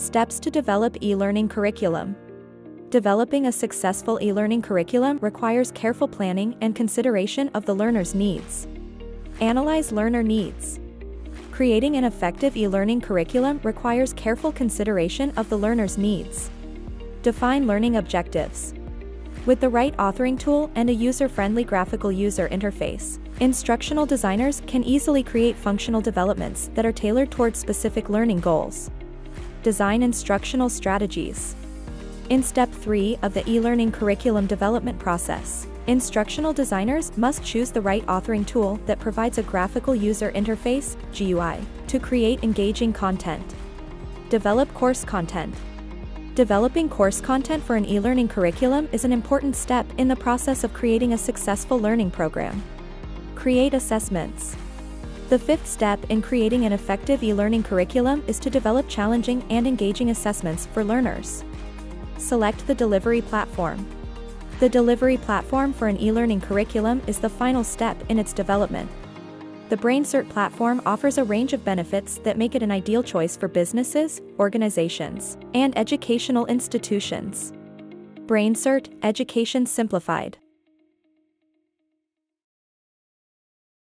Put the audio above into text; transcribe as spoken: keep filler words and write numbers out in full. Steps to develop e-learning curriculum. Developing a successful e-learning curriculum requires careful planning and consideration of the learner's needs. Analyze learner needs. Creating an effective e-learning curriculum requires careful consideration of the learner's needs. Define learning objectives. With the right authoring tool and a user-friendly graphical user interface, instructional designers can easily create functional developments that are tailored towards specific learning goals. Design instructional strategies. In Step three of the e-learning curriculum development process, instructional designers must choose the right authoring tool that provides a graphical user interface (G U I) to create engaging content. Develop course content. Developing course content for an e-learning curriculum is an important step in the process of creating a successful learning program. Create assessments. The fifth step in creating an effective e-learning curriculum is to develop challenging and engaging assessments for learners. Select the delivery platform. The delivery platform for an e-learning curriculum is the final step in its development. The BrainCert platform offers a range of benefits that make it an ideal choice for businesses, organizations, and educational institutions. BrainCert, Education Simplified.